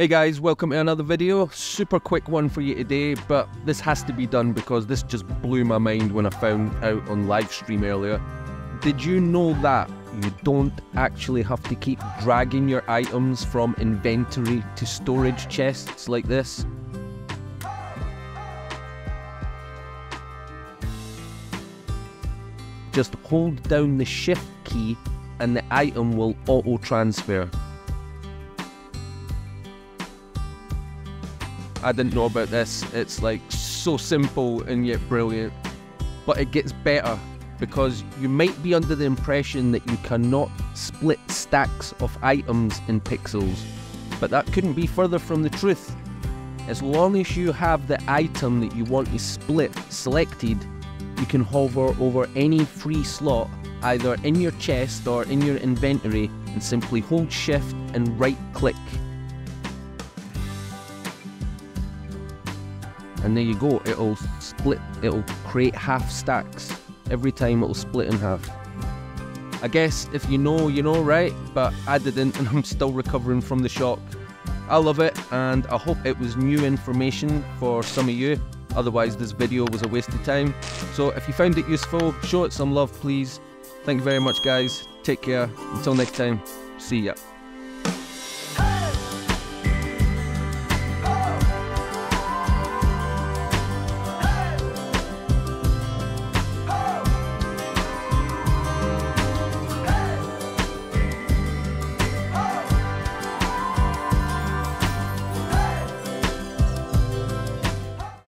Hey guys, welcome to another video. Super quick one for you today, but this has to be done because this just blew my mind when I found out on live stream earlier. Did you know that you don't actually have to keep dragging your items from inventory to storage chests like this? Just hold down the shift key and the item will auto transfer. I didn't know about this. It's like so simple and yet brilliant. But it gets better because you might be under the impression that you cannot split stacks of items in Pixels, but that couldn't be further from the truth. As long as you have the item that you want to split selected, you can hover over any free slot either in your chest or in your inventory and simply hold shift and right click. And there you go, it'll create half stacks. Every time it'll split in half. I guess if you know, you know, right? But I didn't, and I'm still recovering from the shock. I love it, and I hope it was new information for some of you. Otherwise, this video was a waste of time. So if you found it useful, show it some love, please. Thank you very much, guys. Take care. Until next time, see ya.